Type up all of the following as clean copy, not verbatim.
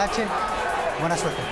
Matthysse. Buena suerte.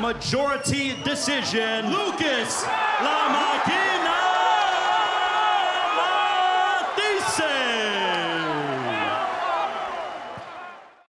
Majority decision, Lucas Matthysse.